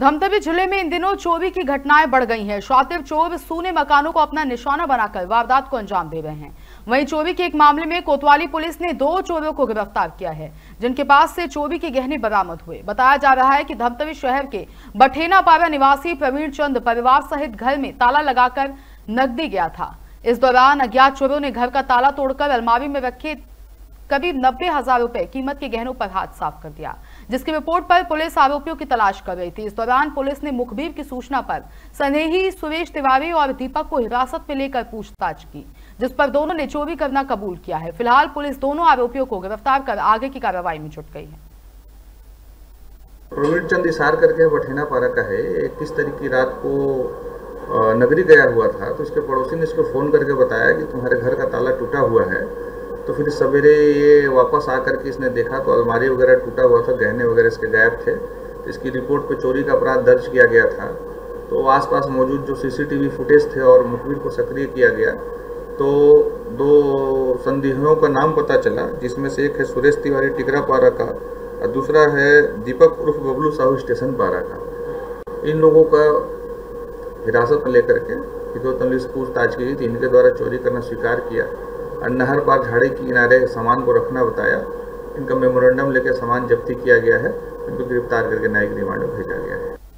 धमतरी जिले में इन दिनों चोरी की घटनाएं बढ़ गई हैं। शातिर चोर सूने मकानों को अपना निशाना बनाकर वारदात को अंजाम दे रहे हैं। वहीं चोरी के एक मामले में कोतवाली पुलिस ने 2 चोरों को गिरफ्तार किया है, जिनके पास से चोरी के गहने बरामद हुए। बताया जा रहा है कि धमतरी शहर के बठेना पावा निवासी प्रवीण चंद परिवार सहित घर में ताला लगाकर नकदी गया था। इस दौरान अज्ञात चोरों ने घर का ताला तोड़कर अलमारी में रखे करीब 90,000 रुपए कीमत के गहनों पर हाथ साफ कर दिया, जिसकी रिपोर्ट पर पुलिस आरोपियों की तलाश कर रही थी। इस दौरान पुलिस ने मुखबिर की सूचना पर सनेही, सुरेश तिवारी और दीपक को हिरासत में लेकर पूछताछ की, जिस पर दोनों ने चोरी करना कबूल किया है। फिलहाल पुलिस दोनों आरोपियों को गिरफ्तार कर आगे की कार्रवाई में जुट गई है। प्रवीण चंद इशार करके बठेना पारा का है, 21 तारीख की रात को नगरी गया हुआ था, तो इसके पड़ोसी ने इसको फोन करके बताया कि तुम्हारे घर का ताला टूटा हुआ है। तो फिर सवेरे ये वापस आकर के इसने देखा तो अलमारी वगैरह टूटा हुआ था, गहने वगैरह इसके गायब थे। इसकी रिपोर्ट पे चोरी का अपराध दर्ज किया गया था। तो आसपास मौजूद जो सीसीटीवी फुटेज थे और मुखबिर को सक्रिय किया गया, तो 2 संदिग्धों का नाम पता चला, जिसमें से एक है सुरेश तिवारी टिकरा पारा का और दूसरा है दीपक उर्फ बबलू साहू स्टेशन पारा का। इन लोगों का हिरासत में लेकर के तलिसपुर ताज की थी, इनके द्वारा चोरी करना स्वीकार किया। अन्हर पार झाड़ी के किनारे सामान को रखना बताया। इनका मेमोरेंडम लेकर सामान जब्ती किया गया है। इनको गिरफ्तार करके न्यायिक रिमांड में भेजा गया है।